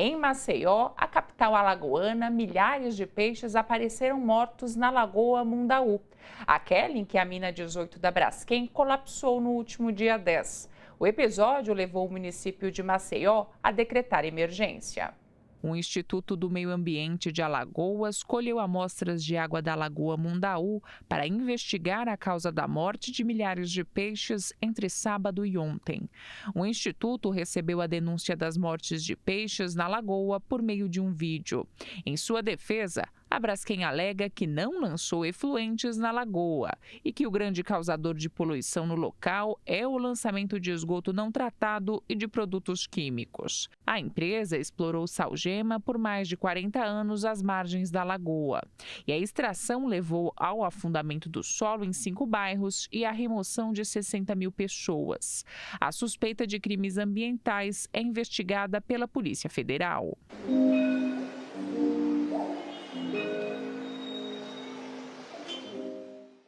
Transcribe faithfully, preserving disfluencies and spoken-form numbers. Em Maceió, a capital alagoana, milhares de peixes apareceram mortos na Lagoa Mundaú, aquela em que a mina dezoito da Braskem colapsou no último dia dez. O episódio levou o município de Maceió a decretar emergência. O Instituto do Meio Ambiente de Alagoas colheu amostras de água da Lagoa Mundaú para investigar a causa da morte de milhares de peixes entre sábado e ontem. O Instituto recebeu a denúncia das mortes de peixes na lagoa por meio de um vídeo. Em sua defesa, a Braskem alega que não lançou efluentes na lagoa e que o grande causador de poluição no local é o lançamento de esgoto não tratado e de produtos químicos. A empresa explorou salgema por mais de quarenta anos às margens da lagoa. E a extração levou ao afundamento do solo em cinco bairros e à remoção de sessenta mil pessoas. A suspeita de crimes ambientais é investigada pela Polícia Federal.